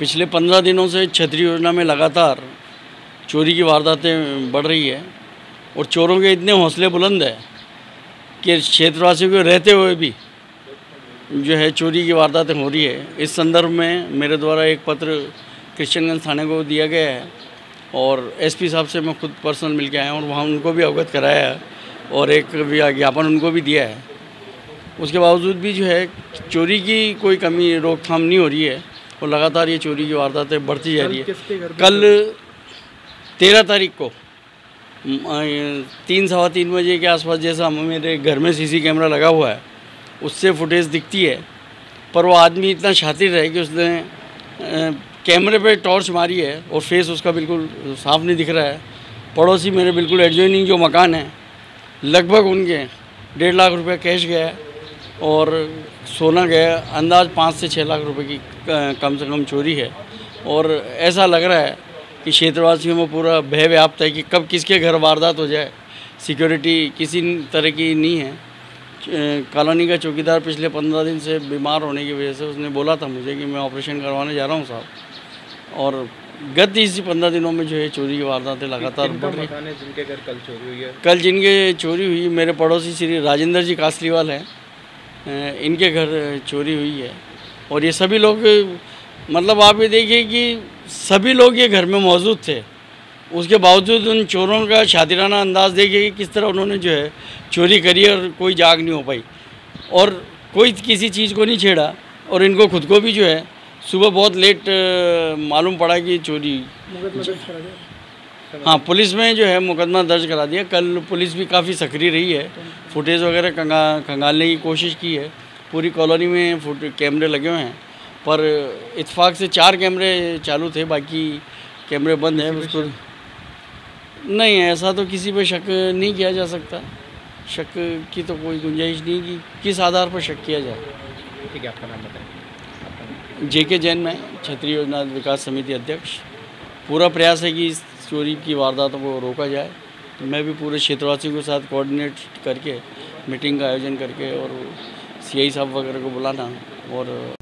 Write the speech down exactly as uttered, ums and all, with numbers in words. पिछले पंद्रह दिनों से छतरी योजना में लगातार चोरी की वारदातें बढ़ रही है और चोरों के इतने हौसले बुलंद है कि क्षेत्रवासियों के रहते हुए भी जो है चोरी की वारदातें हो रही है। इस संदर्भ में मेरे द्वारा एक पत्र किशनगंज थाने को दिया गया है और एसपी साहब से मैं खुद पर्सनल मिल के आया हूँ और वहाँ उनको भी अवगत कराया है और एक ज्ञापन उनको भी दिया है। उसके बावजूद भी जो है चोरी की कोई कमी रोकथाम नहीं हो रही है और लगातार ये चोरी की वारदातें बढ़ती जा रही है। कल तेरह तारीख को तीन सवा तीन बजे के आसपास जैसा मेरे घर में सीसी कैमरा लगा हुआ है उससे फुटेज दिखती है, पर वो आदमी इतना शातिर है कि उसने कैमरे पे टॉर्च मारी है और फेस उसका बिल्कुल साफ नहीं दिख रहा है। पड़ोसी मेरे बिल्कुल एडजॉइनिंग जो मकान है लगभग उनके डेढ़ लाख रुपए कैश गया है और सोना गया, अंदाज पाँच से छः लाख रुपए की कम से कम चोरी है। और ऐसा लग रहा है कि क्षेत्रवासियों में पूरा भय व्याप्त है कि कब किसके घर वारदात हो जाए। सिक्योरिटी किसी तरह की नहीं है। कॉलोनी का चौकीदार पिछले पंद्रह दिन से बीमार होने की वजह से उसने बोला था मुझे कि मैं ऑपरेशन करवाने जा रहा हूं साहब, और गत इसी पंद्रह दिनों में जो है चोरी की वारदातें लगातार बढ़ रही है। जिनके घर कल चोरी हुई है, कल जिनके चोरी हुई मेरे पड़ोसी श्री राजेंद्र जी कासलीवाल हैं, इनके घर चोरी हुई है। और ये सभी लोग, मतलब आप ये देखिए कि सभी लोग ये घर में मौजूद थे, उसके बावजूद उन चोरों का शातिराना अंदाज़ देखिए कि किस तरह उन्होंने जो है चोरी करी और कोई जाग नहीं हो पाई और कोई किसी चीज़ को नहीं छेड़ा। और इनको खुद को भी जो है सुबह बहुत लेट मालूम पड़ा कि चोरी। हाँ, पुलिस में जो है मुकदमा दर्ज करा दिया। कल पुलिस भी काफ़ी सक्रिय रही है, फुटेज वगैरह खंगा खंगालने की कोशिश की है। पूरी कॉलोनी में फुट कैमरे लगे हुए हैं, पर इत्तेफाक से चार कैमरे चालू थे, बाकी कैमरे बंद हैं। उसको नहीं, ऐसा तो किसी पे शक नहीं किया जा सकता। शक की तो कोई गुंजाइश नहीं कि किस आधार पर शक किया जाए। ठीक है, आपका नाम बताएं। जे के जैन में छतरी योजना विकास समिति अध्यक्ष। पूरा प्रयास है कि इस चोरी की वारदातों को रोका जाए। मैं भी पूरे क्षेत्रवासियों के साथ कोऑर्डिनेट करके मीटिंग का आयोजन करके और सी आई साहब वगैरह को बुलाना और